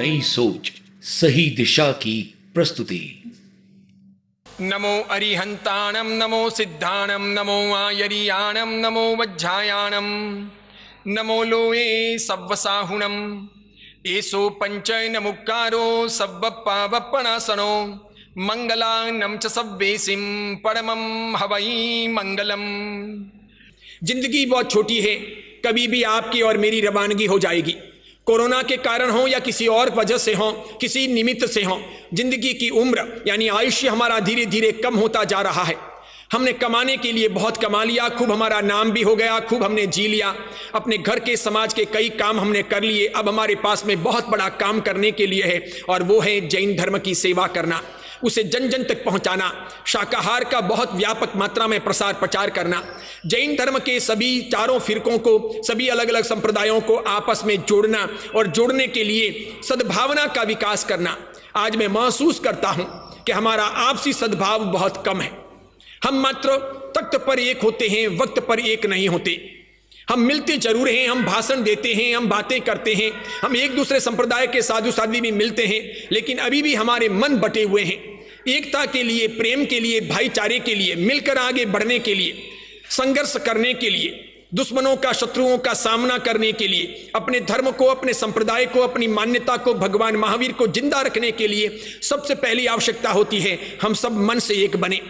नई सोच, सही दिशा की प्रस्तुति। नमो अरिहंताणम, नमो सिद्धाणम, नमो आयरियाणम, नमो वज्झायाणम, नमो लोए सब्वसाहुणम, एसो पंचय नमुकारो सब्वप्पावप्पणासनो, मंगलानम च सब्वेसिम परमम हवई मंगलम। जिंदगी बहुत छोटी है, कभी भी आपकी और मेरी रवानगी हो जाएगी। कोरोना के कारण हो या किसी और वजह से हो, किसी निमित्त से हो, जिंदगी की उम्र यानी आयुष्य हमारा धीरे धीरे कम होता जा रहा है। हमने कमाने के लिए बहुत कमा लिया, खूब हमारा नाम भी हो गया, खूब हमने जी लिया, अपने घर के समाज के कई काम हमने कर लिए। अब हमारे पास में बहुत बड़ा काम करने के लिए है और वो है जैन धर्म की सेवा करना, उसे जन जन तक पहुंचाना, शाकाहार का बहुत व्यापक मात्रा में प्रसार प्रचार करना, जैन धर्म के सभी चारों फिरकों को, सभी अलग अलग संप्रदायों को आपस में जोड़ना और जोड़ने के लिए सद्भावना का विकास करना। आज मैं महसूस करता हूं कि हमारा आपसी सद्भाव बहुत कम है। हम मात्र तख्त पर एक होते हैं, वक्त पर एक नहीं होते। हम मिलते जरूर हैं, हम भाषण देते हैं, हम बातें करते हैं, हम एक दूसरे संप्रदाय के साधु साध्वी भी मिलते हैं, लेकिन अभी भी हमारे मन बटे हुए हैं। एकता के लिए, प्रेम के लिए, भाईचारे के लिए, मिलकर आगे बढ़ने के लिए, संघर्ष करने के लिए, दुश्मनों का, शत्रुओं का सामना करने के लिए, अपने धर्म को, अपने संप्रदाय को, अपनी मान्यता को, भगवान महावीर को जिंदा रखने के लिए सबसे पहली आवश्यकता होती है हम सब मन से एक बने।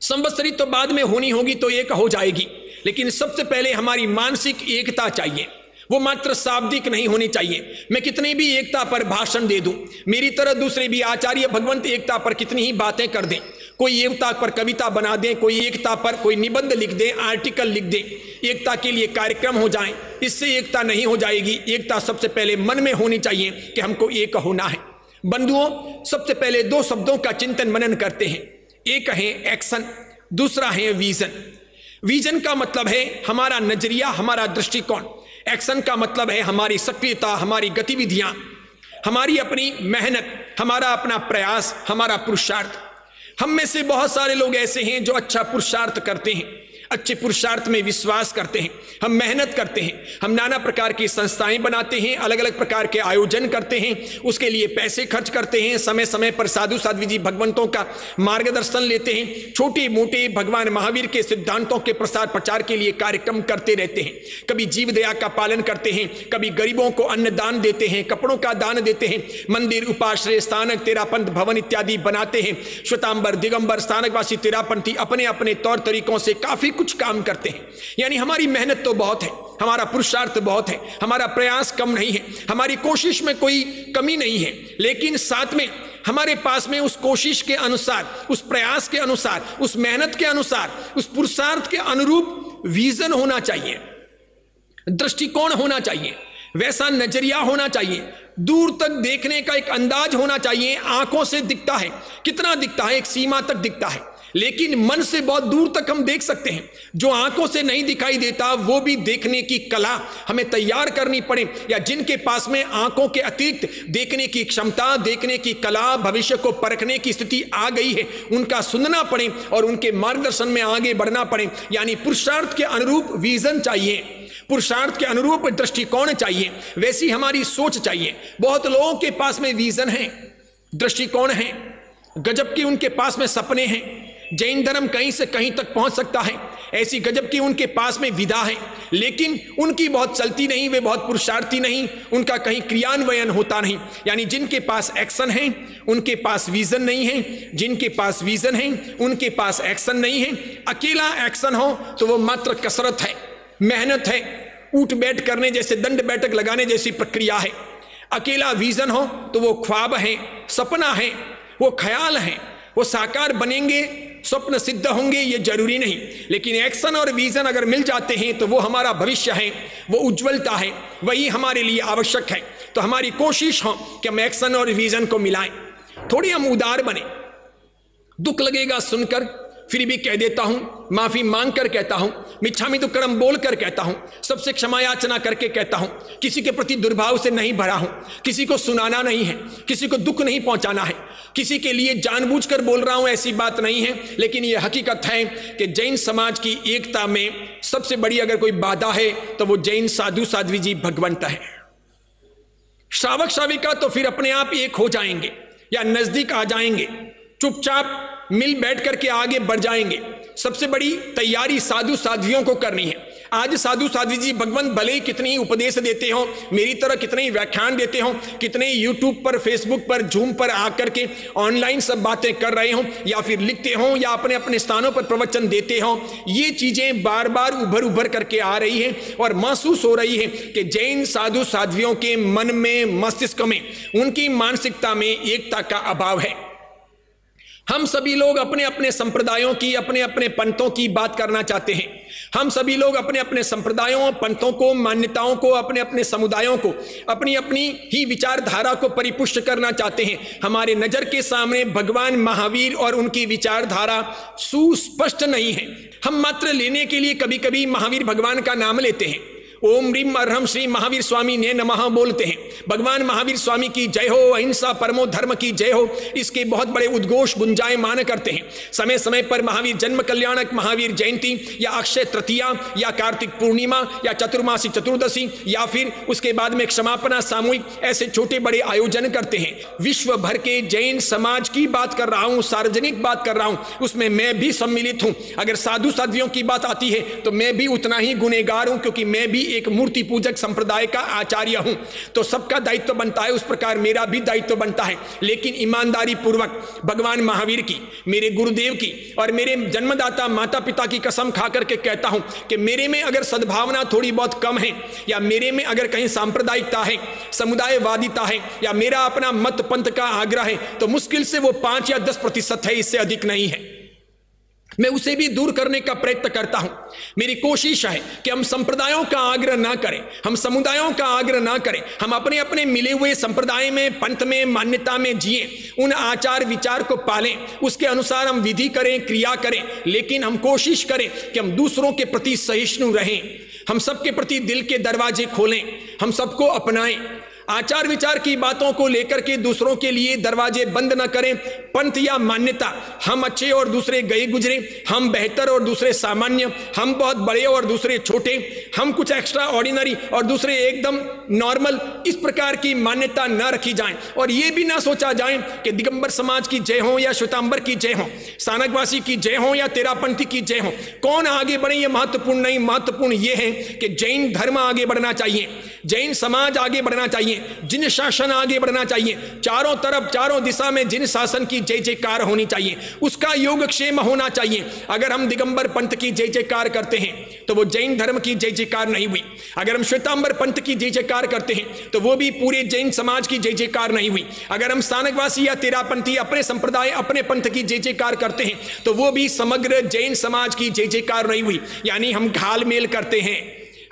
संवत्सरी तो बाद में होनी होगी तो एक हो जाएगी, लेकिन सबसे पहले हमारी मानसिक एकता चाहिए। वो मात्र शाब्दिक नहीं होनी चाहिए। मैं कितनी भी एकता पर भाषण दे दूं, मेरी तरह दूसरे भी आचार्य भगवंत एकता पर कितनी ही बातें कर दें, कोई एकता पर कविता बना दें, कोई एकता पर कोई निबंध लिख दें, आर्टिकल लिख दें, एकता के लिए कार्यक्रम हो जाएं, इससे एकता नहीं हो जाएगी। एकता सबसे पहले मन में होनी चाहिए कि हमको एक होना है। बंधुओं, सबसे पहले दो शब्दों का चिंतन मनन करते हैं। एक है एक्शन, दूसरा है विजन। विजन का मतलब है हमारा नजरिया, हमारा दृष्टिकोण। एक्शन का मतलब है हमारी सक्रियता, हमारी गतिविधियां, हमारी अपनी मेहनत, हमारा अपना प्रयास, हमारा पुरुषार्थ। हम में से बहुत सारे लोग ऐसे हैं जो अच्छा पुरुषार्थ करते हैं, अच्छे पुरुषार्थ में विश्वास करते हैं। हम मेहनत करते हैं, हम नाना प्रकार की संस्थाएं बनाते हैं, अलग अलग प्रकार के आयोजन करते हैं, उसके लिए पैसे खर्च करते हैं, समय समय पर साधु साध्वी जी भगवंतों का मार्गदर्शन लेते हैं, छोटे मोटे भगवान महावीर के सिद्धांतों के प्रसार प्रचार के लिए कार्यक्रम करते रहते हैं। कभी जीव दया का पालन करते हैं, कभी गरीबों को अन्न दान देते हैं, कपड़ों का दान देते हैं, मंदिर, उपाश्रय, स्थानक, तेरापंथ भवन इत्यादि बनाते हैं। श्वेतांबर, दिगंबर, स्थानकवासी, तेरापंथी अपने अपने तौर तरीकों से काफी कुछ काम करते हैं। यानी हमारी मेहनत तो बहुत है, हमारा पुरुषार्थ बहुत है, हमारा प्रयास कम नहीं है, हमारी कोशिश में कोई कमी नहीं है, लेकिन साथ में हमारे पास में उस कोशिश के अनुसार, उस प्रयास के अनुसार, उस मेहनत के अनुसार, उस पुरुषार्थ के अनुरूप विजन होना चाहिए, दृष्टिकोण होना चाहिए, वैसा नजरिया होना चाहिए, दूर तक देखने का एक अंदाज होना चाहिए। आंखों से दिखता है, कितना दिखता है, एक सीमा तक दिखता है, लेकिन मन से बहुत दूर तक हम देख सकते हैं। जो आंखों से नहीं दिखाई देता वो भी देखने की कला हमें तैयार करनी पड़े, या जिनके पास में आंखों के अतिरिक्त देखने की क्षमता, देखने की कला, भविष्य को परखने की स्थिति आ गई है, उनका सुनना पड़े और उनके मार्गदर्शन में आगे बढ़ना पड़े। यानी पुरुषार्थ के अनुरूप विजन चाहिए, पुरुषार्थ के अनुरूप दृष्टिकोण चाहिए, वैसी हमारी सोच चाहिए। बहुत लोगों के पास में विजन है, दृष्टिकोण है, गजब की उनके पास में सपने हैं, जैन धर्म कहीं से कहीं तक पहुंच सकता है, ऐसी गजब की उनके पास में विधा है, लेकिन उनकी बहुत चलती नहीं, वे बहुत पुरुषार्थी नहीं, उनका कहीं क्रियान्वयन होता नहीं। यानी जिनके पास एक्शन है उनके पास विजन नहीं है, जिनके पास विजन है उनके पास एक्शन नहीं है। अकेला एक्शन हो तो वो मात्र कसरत है, मेहनत है, ऊट बैठ करने जैसे, दंड बैठक लगाने जैसी प्रक्रिया है। अकेला विजन हो तो वो ख्वाब है, सपना है, वो ख्याल है, वो साकार बनेंगे, स्वप्न सिद्ध होंगे, ये जरूरी नहीं। लेकिन एक्शन और विजन अगर मिल जाते हैं तो वो हमारा भविष्य है, वो उज्ज्वलता है, वही हमारे लिए आवश्यक है। तो हमारी कोशिश हो कि हम एक्शन और विजन को मिलाएं, थोड़ी हम उदार बने। दुख लगेगा सुनकर, फिर भी कह देता हूं, माफी मांग कर कहता हूं, मिच्छामि दुक्कडम बोल कर कहता हूं, सबसे क्षमा याचना करके कहता हूं, किसी के प्रति दुर्भाव से नहीं भरा हूं, किसी को सुनाना नहीं है, किसी को दुख नहीं पहुंचाना है, किसी के लिए जानबूझकर बोल रहा हूं ऐसी बात नहीं है। लेकिन यह हकीकत है कि जैन समाज की एकता में सबसे बड़ी अगर कोई बाधा है तो वो जैन साधु साध्वी जी भगवंत है। श्रावक श्राविका तो फिर अपने आप एक हो जाएंगे या नजदीक आ जाएंगे, चुपचाप मिल बैठ करके आगे बढ़ जाएंगे। सबसे बड़ी तैयारी साधु साध्वियों को करनी है। आज साधु साध्वी जी भगवान भले ही कितने ही उपदेश देते हो, मेरी तरह कितने ही व्याख्यान देते हो, कितने ही यूट्यूब पर, फेसबुक पर, जूम पर आकर के ऑनलाइन सब बातें कर रहे हो, या फिर लिखते हो, या अपने अपने स्थानों पर प्रवचन देते हो, ये चीजें बार बार उभर उभर करके आ रही है और महसूस हो रही है कि जैन साधु साध्वियों के मन में, मस्तिष्क में, उनकी मानसिकता में एकता का अभाव है। हम सभी लोग अपने अपने संप्रदायों की, अपने अपने पंथों की बात करना चाहते हैं। हम सभी लोग अपने अपने संप्रदायों और पंथों को, मान्यताओं को, अपने अपने समुदायों को, अपनी अपनी ही विचारधारा को परिपुष्ट करना चाहते हैं। हमारे नज़र के सामने भगवान महावीर और उनकी विचारधारा सुस्पष्ट नहीं है। हम मात्र लेने के लिए कभी कभी महावीर भगवान का नाम लेते हैं, ओम रीम अरहम श्री महावीर स्वामी ने नमः बोलते हैं, भगवान महावीर स्वामी की जय हो, अहिंसा परमो धर्म की जय हो, इसके बहुत बड़े उद्घोष गुंजायमान करते हैं। समय समय पर महावीर जन्म कल्याणक, महावीर जयंती या अक्षय तृतीया या कार्तिक पूर्णिमा या चतुर्मासी चतुर्दशी या फिर उसके बाद में क्षमापना सामूहिक, ऐसे छोटे बड़े आयोजन करते हैं। विश्व भर के जैन समाज की बात कर रहा हूँ, सार्वजनिक बात कर रहा हूँ, उसमें मैं भी सम्मिलित हूँ। अगर साधु साध्वियों की बात आती है तो मैं भी उतना ही गुनहगार हूँ, क्योंकि मैं भी एक मूर्ति पूजक संप्रदाय का आचार्य हूं। तो सबका दायित्व बनता है, उस प्रकार मेरा भी दायित्व बनता है, लेकिन ईमानदारी पूर्वक भगवान महावीर की, मेरे गुरुदेव की और मेरे जन्मदाता माता पिता की कसम खा करके कहता हूं कि मेरे में अगर सद्भावना थोड़ी बहुत कम है, या मेरे में अगर कहीं सांप्रदायिकता है, समुदायवादिता है, या मेरा अपना मत पंथ का आग्रह है, तो मुश्किल से वो 5 या 10% है, इससे अधिक नहीं है। मैं उसे भी दूर करने का प्रयत्न करता हूं। मेरी कोशिश है कि हम संप्रदायों का आग्रह ना करें, हम समुदायों का आग्रह ना करें, हम अपने अपने मिले हुए संप्रदाय में, पंथ में, मान्यता में जिए, उन आचार विचार को पालें, उसके अनुसार हम विधि करें, क्रिया करें, लेकिन हम कोशिश करें कि हम दूसरों के प्रति सहिष्णु रहें, हम सबके प्रति दिल के दरवाजे खोलें, हम सबको अपनाएं। आचार विचार की बातों को लेकर के दूसरों के लिए दरवाजे बंद न करें। पंथ या मान्यता, हम अच्छे और दूसरे गए गुजरे, हम बेहतर और दूसरे सामान्य, हम बहुत बड़े और दूसरे छोटे, हम कुछ एक्स्ट्रा ऑर्डिनरी और दूसरे एकदम नॉर्मल, इस प्रकार की मान्यता न रखी जाए। और ये भी ना सोचा जाए कि दिगंबर समाज की जय हो या श्वेतांबर की जय हो, सानकवासी की जय हो या तेरापंथी की जय हो, कौन आगे बढ़े ये महत्वपूर्ण नहीं। महत्वपूर्ण ये है कि जैन धर्म आगे बढ़ना चाहिए, जैन समाज आगे बढ़ना चाहिए, जिन शासन आगे बढ़ना चाहिए, चारों तरफ चारों दिशा में जिन शासन की जय जयकार होनी चाहिए, उसका योगक्षेम होना चाहिए। अगर हम दिगंबर पंथ की जय जयकार करते हैं तो वो जैन धर्म की जय जयकार नहीं हुई। अगर हम श्वेतांबर पंथ की जय जयकार करते हैं तो वो भी पूरे जैन समाज की जय जयकार नहीं हुई। अगर हम सानकवासी या तेरापंथी, अपने संप्रदाय, अपने पंथ की जय जयकार करते हैं तो वो भी समग्र जैन समाज की जय जयकार नहीं हुई। यानी हम घालमेल करते हैं,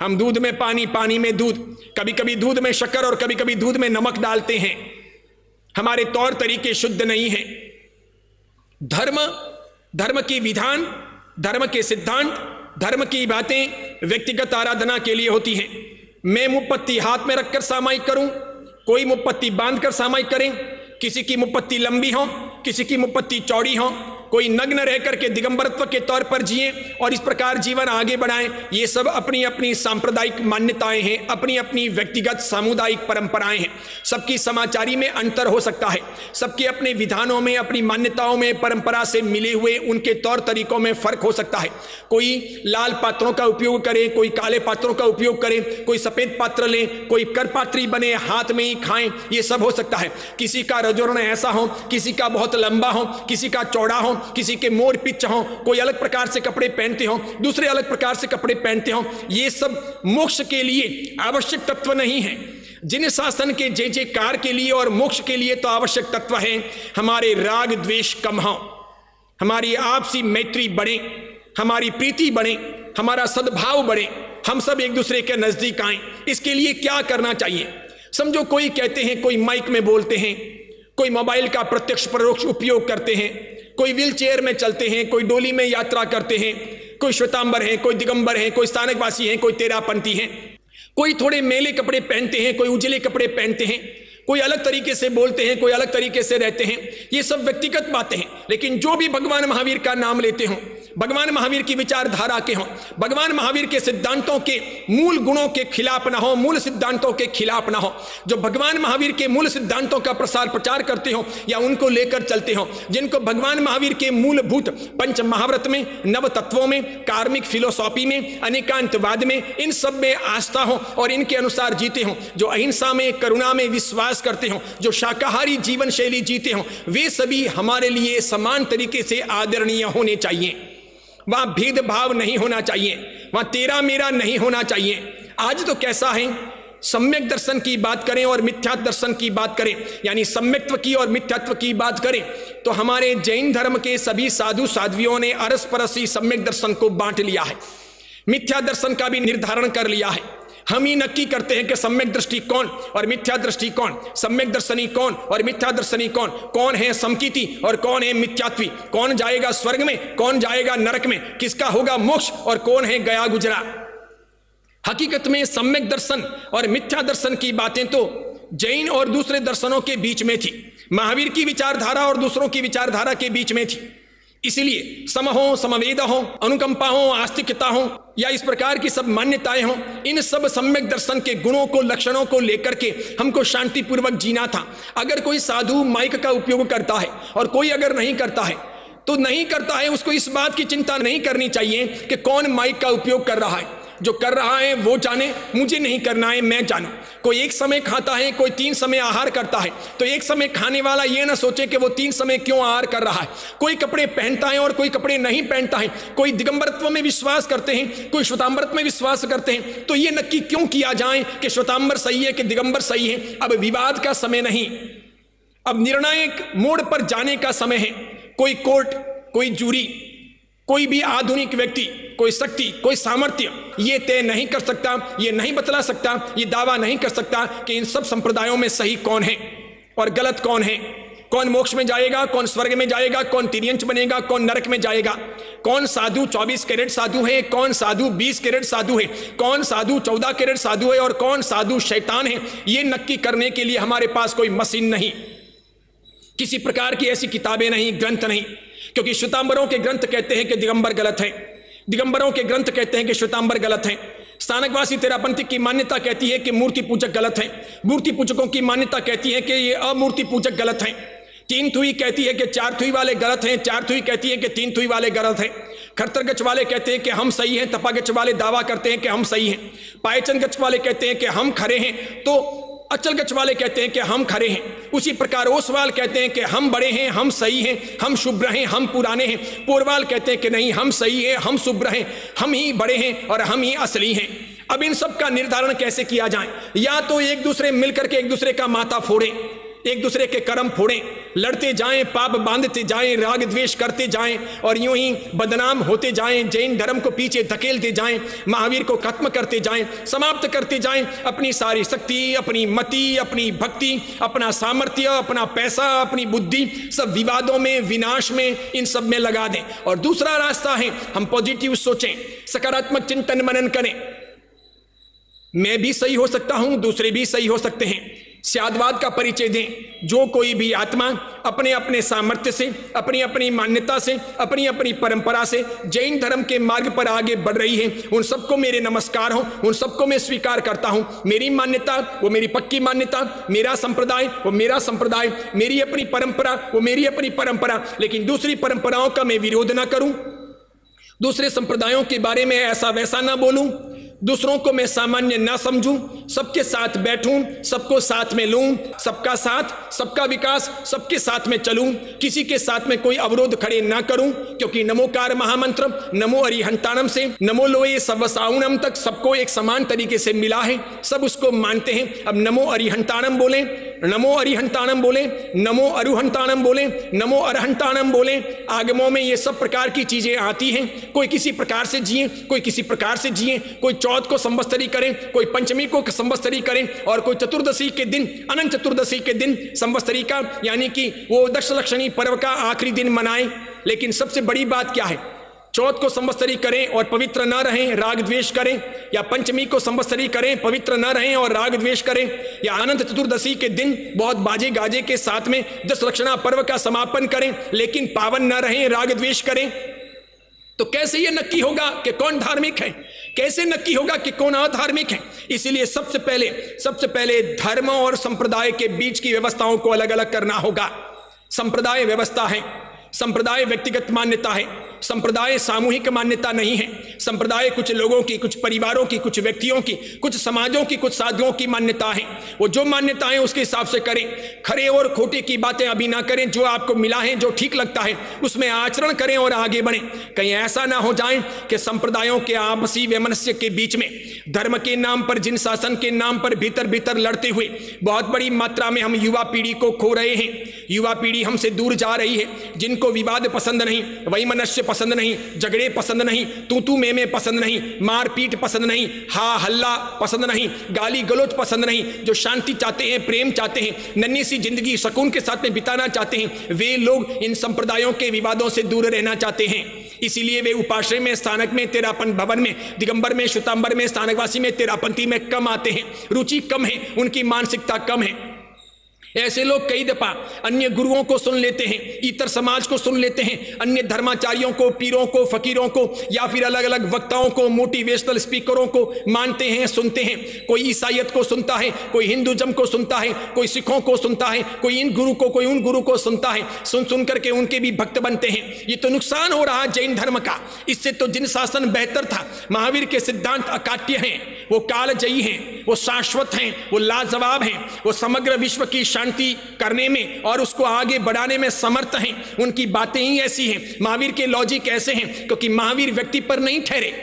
हम दूध में पानी, पानी में दूध, कभी कभी दूध में शक्कर और कभी कभी दूध में नमक डालते हैं। हमारे तौर तरीके शुद्ध नहीं हैं। धर्म, धर्म के विधान, धर्म के सिद्धांत, धर्म की बातें व्यक्तिगत आराधना के लिए होती हैं। मैं मुपत्ती हाथ में रखकर सामायिक करूं, कोई मुपत्ती बांधकर सामायिक करें, किसी की मुपत्ती लंबी हो, किसी की मुपत्ती चौड़ी हो, कोई नग्न रह करके दिगंबरत्व के तौर पर जिए और इस प्रकार जीवन आगे बढ़ाएं। ये सब अपनी अपनी सांप्रदायिक मान्यताएं हैं, अपनी अपनी व्यक्तिगत सामुदायिक परंपराएं हैं। सबकी समाचारी में अंतर हो सकता है, सबके अपने विधानों में, अपनी मान्यताओं में, परंपरा से मिले हुए उनके तौर तरीकों में फर्क हो सकता है। कोई लाल पात्रों का उपयोग करे, कोई काले पात्रों का उपयोग करे, कोई सफेद पात्र ले, कोई करपात्री बने, हाथ में ही खाएं, ये सब हो सकता है। किसी का रजोर्ण ऐसा हो, किसी का बहुत लंबा हो, किसी का चौड़ा हो, किसी के मोर पिच हो, कोई अलग प्रकार से कपड़े पहनते हो, दूसरे अलग प्रकार से कपड़े पहनते हो, ये सब मोक्ष के लिए आवश्यक तत्व नहीं है। जिन शासन के जय जयकार के लिए और मोक्ष के लिए तो आवश्यक तत्व है, हमारे राग द्वेष कम हो, हमारी आपसी मैत्री बढ़े, हमारी प्रीति बढ़े, हमारा सद्भाव बढ़े, हम सब एक दूसरे के नजदीक आए। इसके लिए क्या करना चाहिए? समझो कोई कहते हैं, कोई माइक में बोलते हैं, कोई मोबाइल का प्रत्यक्ष परोक्ष उपयोग करते हैं, कोई व्हीलचेयर में चलते हैं, कोई डोली में यात्रा करते हैं, कोई श्वेतांबर है, कोई दिगंबर है, कोई स्थानकवासी है, कोई तेरापंथी है, कोई थोड़े मेले कपड़े पहनते हैं, कोई उजले कपड़े पहनते हैं, कोई अलग तरीके से बोलते हैं, कोई अलग तरीके से रहते हैं। ये सब व्यक्तिगत बातें हैं। लेकिन जो भी भगवान महावीर का नाम लेते हो, भगवान महावीर की विचारधारा के हों, भगवान महावीर के सिद्धांतों के मूल गुणों के खिलाफ ना हो, मूल सिद्धांतों के खिलाफ ना हो। जो भगवान महावीर के मूल सिद्धांतों का प्रसार प्रचार करते हो या उनको लेकर चलते हो, जिनको भगवान महावीर के मूलभूत पंच महाव्रत में, नव तत्वों में, कार्मिक फिलोसॉफी में, अनेकांतवाद में, इन सब में आस्था हो और इनके अनुसार जीते हो, जो अहिंसा में, करुणा में विश्वास करते हो, जो शाकाहारी जीवन शैली जीते हो, वे सभी हमारे लिए समान तरीके से आदरणीय होने चाहिए। वहां भेदभाव नहीं होना चाहिए, वहां तेरा मेरा नहीं होना चाहिए। आज तो कैसा है, सम्यक दर्शन की बात करें और मिथ्या दर्शन की बात करें, यानी सम्यक्त्व की और मिथ्यात्व की बात करें तो हमारे जैन धर्म के सभी साधु साध्वियों ने अरस परस ही सम्यक दर्शन को बांट लिया है, मिथ्या दर्शन का भी निर्धारण कर लिया है। हम ही नक्की करते हैं कि सम्यक दृष्टि कौन और मिथ्या दृष्टि कौन, सम्यक दर्शनी कौन और मिथ्या दर्शनी कौन, कौन है समकीति और कौन है मिथ्यात्वी, कौन जाएगा स्वर्ग में, कौन जाएगा नरक में, किसका होगा मोक्ष और कौन है गया गुजरा। हकीकत में सम्यक दर्शन और मिथ्या दर्शन की बातें तो जैन और दूसरे दर्शनों के बीच में थी, महावीर की विचारधारा और दूसरों की विचारधारा के बीच में थी। इसीलिए सम हो, समवेद हो, अनुकंपा हो, आस्तिकता हो या इस प्रकार की सब मान्यताएं हों, इन सब सम्यक दर्शन के गुणों को, लक्षणों को लेकर के हमको शांतिपूर्वक जीना था। अगर कोई साधु माइक का उपयोग करता है और कोई अगर नहीं करता है तो नहीं करता है, उसको इस बात की चिंता नहीं करनी चाहिए कि कौन माइक का उपयोग कर रहा है। जो कर रहा है वो जाने, मुझे नहीं करना है मैं जानूं। कोई एक समय खाता है, कोई तीन समय आहार करता है, तो एक समय खाने वाला ये ना सोचे कि वो तीन समय क्यों आहार कर रहा है। कोई कपड़े पहनता है और कोई कपड़े नहीं पहनता है, कोई दिगंबरत्व में विश्वास करते हैं, कोई श्वेतांबरत में विश्वास करते हैं, तो ये नक्की क्यों किया जाए कि श्वेतांबर सही है कि दिगंबर सही है। अब विवाद का समय नहीं, अब निर्णायक मोड़ पर जाने का समय है। कोई कोर्ट, कोई जूरी, कोई भी आधुनिक व्यक्ति, कोई शक्ति, कोई सामर्थ्य ये तय नहीं कर सकता, ये नहीं बतला सकता, ये दावा नहीं कर सकता कि इन सब संप्रदायों में सही कौन है और गलत कौन है, कौन मोक्ष में जाएगा, कौन स्वर्ग में जाएगा, कौन तिर्यंच बनेगा, कौन नरक में जाएगा, कौन साधु 24 कैरेट साधु है, कौन साधु 20 कैरेट साधु है, कौन साधु 14 कैरेट साधु है और कौन साधु शैतान है। ये नक्की करने के लिए हमारे पास कोई मशीन नहीं, किसी प्रकार की ऐसी किताबें नहीं, ग्रंथ नहीं, क्योंकि श्वेतांबरों के ग्रंथ कहते हैं कि दिगंबर गलत है, दिगंबरों के ग्रंथ कहते हैं कि श्वेतांबर गलत है, स्थानकवासी तेरापंथी की मान्यता कहती है कि मूर्ति पूजक गलत है, मूर्ति पूजकों की मान्यता कहती है कि ये अमूर्ति पूजक गलत है, तीन थुई कहती है कि चार थुई वाले गलत हैं, चार थुई कहती है कि तीन थुई वाले गलत हैं, खरतरगच्छ वाले कहते हैं कि हम सही हैं, तपागच्छ वाले दावा करते हैं कि हम सही हैं, पायचनगच्छ वाले कहते हैं कि हम खरे हैं, तो अचल गच्छ वाले कहते हैं कि हम खरे हैं। उसी प्रकार ओसवाल कहते हैं कि हम बड़े हैं, हम सही हैं, हम शुभ्र हैं, हम पुराने हैं, पोरवाल कहते हैं कि नहीं हम सही हैं, हम शुभ्र हैं, हम ही बड़े हैं और हम ही असली हैं। अब इन सब का निर्धारण कैसे किया जाए? या तो एक दूसरे मिलकर के एक दूसरे का माथा फोड़े, एक दूसरे के कर्म फोड़ें, लड़ते जाएं, पाप बांधते जाएं, राग द्वेष करते जाएं और यूं ही बदनाम होते जाएं, जैन धर्म को पीछे धकेलते जाएं, महावीर को खत्म करते जाएं, समाप्त करते जाएं, अपनी सारी शक्ति, अपनी मति, अपनी भक्ति, अपना सामर्थ्य, अपना पैसा, अपनी बुद्धि सब विवादों में, विनाश में, इन सब में लगा दें। और दूसरा रास्ता है हम पॉजिटिव सोचें, सकारात्मक चिंतन मनन करें, मैं भी सही हो सकता हूं, दूसरे भी सही हो सकते हैं, स्यादवाद का परिचय दें। जो कोई भी आत्मा अपने अपने सामर्थ्य से, अपनी अपनी मान्यता से, अपनी अपनी परंपरा से जैन धर्म के मार्ग पर आगे बढ़ रही है, उन सबको मेरे नमस्कार हो, उन सबको मैं स्वीकार करता हूँ। मेरी मान्यता वो मेरी पक्की मान्यता, मेरा संप्रदाय वो मेरा संप्रदाय, मेरी अपनी परंपरा वो मेरी अपनी परंपरा, लेकिन दूसरी परंपराओं का मैं विरोध ना करूँ, दूसरे संप्रदायों के बारे में ऐसा वैसा ना बोलूँ, दूसरों को मैं सामान्य ना समझूं, सबके साथ बैठूं, सबको साथ में लूं, सबका साथ, सबका विकास, सबके साथ में चलूं, किसी के साथ में कोई अवरोध खड़े ना करूं, क्योंकि नमोकार महामंत्र, नमो अरिहंताणम से नमो लोए सर्वसाऊणम तक सबको एक समान तरीके से मिला है, सब उसको मानते हैं। अब नमो अरिहंताणम बोले, नमो अरिहंताणम बोले, नमो अरुहंताणम बोले, नमो अरहंताणम बोले, आगमों में ये सब प्रकार की चीजें आती हैं। कोई किसी प्रकार से जिए, कोई किसी प्रकार से जिए, कोई चौथ को संवत्सरी करें, कोई पंचमी को संवत्सरी करें और कोई चतुर्दशी के दिन, अनंत चतुर्दशी के दिन संवत्सरी का, यानी कि वो दश लक्षणी पर्व का आखिरी दिन मनाएं। लेकिन सबसे बड़ी बात क्या है, चौथ को संवत्सरी करें और पवित्र ना रहें, राग द्वेष करें, या पंचमी को संवत्सरी करें, पवित्र ना रहें और राग द्वेष करें, या अनंत चतुर्दशी के दिन बहुत बाजे गाजे के साथ में दस लक्षणा पर्व का समापन करें लेकिन पावन ना रहें, राग द्वेष करें, तो कैसे ये नक्की होगा कि कौन धार्मिक है, कैसे नक्की होगा कि कौन अधार्मिक है। इसीलिए सबसे पहले धर्म और संप्रदाय के बीच की व्यवस्थाओं को अलग अलग करना होगा। संप्रदाय व्यवस्था है, संप्रदाय व्यक्तिगत मान्यता है, संप्रदाय सामूहिक मान्यता नहीं है। संप्रदाय कुछ लोगों की, कुछ परिवारों की, कुछ व्यक्तियों की, कुछ समाजों की, कुछ साधुओं की मान्यता है। वो जो मान्यताएं उसके हिसाब से करें, खरे और खोटे की बातें अभी ना करें, जो आपको मिला है, जो ठीक लगता है उसमें आचरण करें और आगे बढ़ें। कहीं ऐसा ना हो जाए कि संप्रदायों के आपसी वैमनस्य के बीच में धर्म के नाम पर, जिन शासन के नाम पर भीतर भीतर लड़ते हुए बहुत बड़ी मात्रा में हम युवा पीढ़ी को खो रहे हैं। युवा पीढ़ी हमसे दूर जा रही है। जिनको विवाद पसंद नहीं, वैमनस्य पसंद नहीं, झगड़े पसंद नहीं, तू मैं पसंद नहीं, मारपीट पसंद नहीं, हा हल्ला पसंद नहीं, गाली गलोच पसंद नहीं, जो शांति चाहते हैं, प्रेम चाहते हैं, नन्ही सी जिंदगी सुकून के साथ में बिताना चाहते हैं, वे लोग इन संप्रदायों के विवादों से दूर रहना चाहते हैं। इसीलिए वे उपाश्रय में, स्थानक में, तेरापन भवन में, दिगंबर में, श्वेतांबर में, स्थानकवासी में, तेरापंथी में कम आते हैं। रुचि कम है, उनकी मानसिकता कम है। ऐसे लोग कई दफा अन्य गुरुओं को सुन लेते हैं, इतर समाज को सुन लेते हैं, अन्य धर्माचार्यों को, पीरों को, फकीरों को, या फिर अलग अलग वक्ताओं को, मोटिवेशनल स्पीकरों को मानते हैं, सुनते हैं। कोई ईसाईयत को सुनता है, कोई हिंदुज्म को सुनता है, कोई सिखों को सुनता है, कोई इन गुरु को, कोई उन गुरु को सुनता है। सुन सुन करके उनके भी भक्त बनते हैं। ये तो नुकसान हो रहा है जैन धर्म का। इससे तो जिन शासन बेहतर था। महावीर के सिद्धांत अकाट्य हैं, वो कालजयी हैं, वो शाश्वत हैं, वो लाजवाब हैं, वो समग्र विश्व की शांति करने में और उसको आगे बढ़ाने में समर्थ हैं। उनकी बातें ही ऐसी हैं। महावीर के लॉजिक ऐसे हैं क्योंकि महावीर व्यक्ति पर नहीं ठहरे।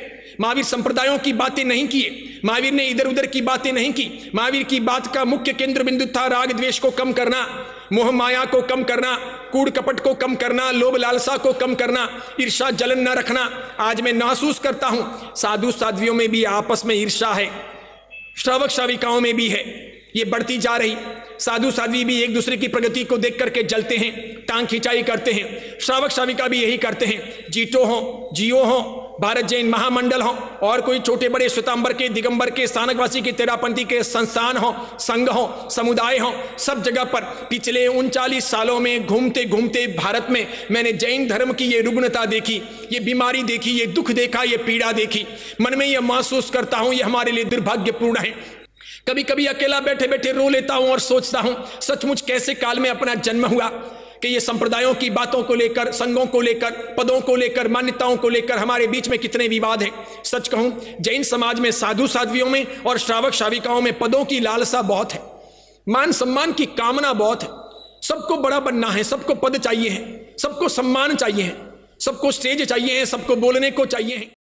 महावीर संप्रदायों की बातें नहीं किए, महावीर ने इधर उधर की बातें नहीं की। महावीर की बात का मुख्य केंद्र बिंदु था राग द्वेष को कम करना, मोह माया को कम करना, कूड़ कपट को कम करना, लोभ लालसा को कम करना, ईर्षा जलन न रखना। आज मैं महसूस करता हूं साधु साध्वियों में भी आपस में ईर्षा है, श्रावक श्राविकाओं में भी है, ये बढ़ती जा रही। साधु साध्वी भी एक दूसरे की प्रगति को देख करके जलते हैं, टांग खिंचाई करते हैं। श्रावक श्राविका भी यही करते हैं। जीटो हो, जियो हो, भारत जैन महामंडल हो और कोई छोटे बड़े श्वेतांबर के, दिगंबर के, स्थानकवासी के, तेरापंथी के संस्थान हो, संघ हो, समुदाय हो, सब जगह पर पिछले 39 सालों में घूमते घूमते भारत में मैंने जैन धर्म की ये रुग्णता देखी, ये बीमारी देखी, ये दुख देखा, ये पीड़ा देखी। मन में यह महसूस करता हूँ ये हमारे लिए दुर्भाग्यपूर्ण है। कभी कभी अकेला बैठे बैठे रो लेता हूं और सोचता हूं सचमुच कैसे काल में अपना जन्म हुआ कि ये संप्रदायों की बातों को लेकर, संघों को लेकर, पदों को लेकर, मान्यताओं को लेकर हमारे बीच में कितने विवाद हैं। सच कहूं जैन समाज में साधु साध्वियों में और श्रावक श्राविकाओं में पदों की लालसा बहुत है, मान सम्मान की कामना बहुत है, सबको बड़ा बनना है, सबको पद चाहिए है, सबको सम्मान चाहिए है, सबको स्टेज चाहिए है, सबको बोलने को चाहिए है।